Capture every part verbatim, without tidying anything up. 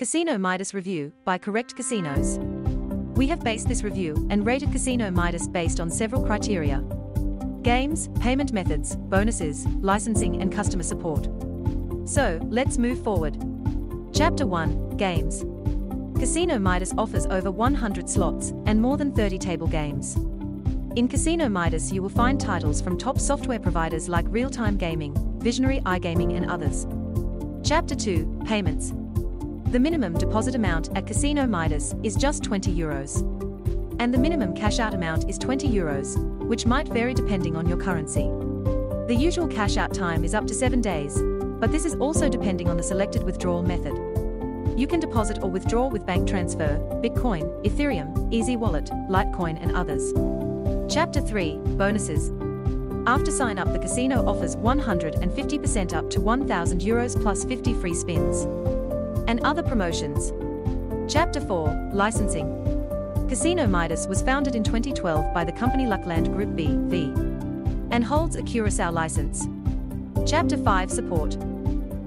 Casino Midas review by Correct Casinos. We have based this review and rated Casino Midas based on several criteria: games, payment methods, bonuses, licensing, and customer support. So, let's move forward. Chapter one, Games. Casino Midas offers over one hundred slots and more than thirty table games. In Casino Midas you will find titles from top software providers like Real Time Gaming, Visionary iGaming, and others. Chapter two, Payments. The minimum deposit amount at Casino Midas is just twenty euros. And the minimum cash out amount is twenty euros, which might vary depending on your currency. The usual cash out time is up to seven days, but this is also depending on the selected withdrawal method. You can deposit or withdraw with bank transfer, Bitcoin, Ethereum, Easy Wallet, Litecoin, and others. Chapter three, Bonuses. After sign up, the casino offers one hundred fifty percent up to one thousand euros plus fifty free spins and other promotions. Chapter four, Licensing. Casino Midas was founded in twenty twelve by the company Luckland Group B V and holds a Curacao license. Chapter five, Support.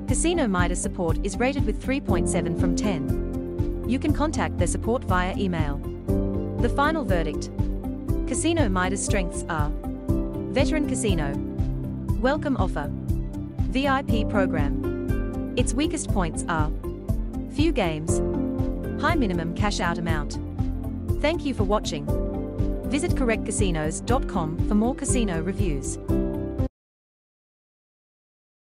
Casino Midas support is rated with three point seven from ten. You can contact their support via email. The final verdict. Casino Midas strengths are: Veteran Casino, Welcome Offer, V I P Program. Its weakest points are: few games, high minimum cash out amount. Thank you for watching. Visit correct casinos dot com for more casino reviews.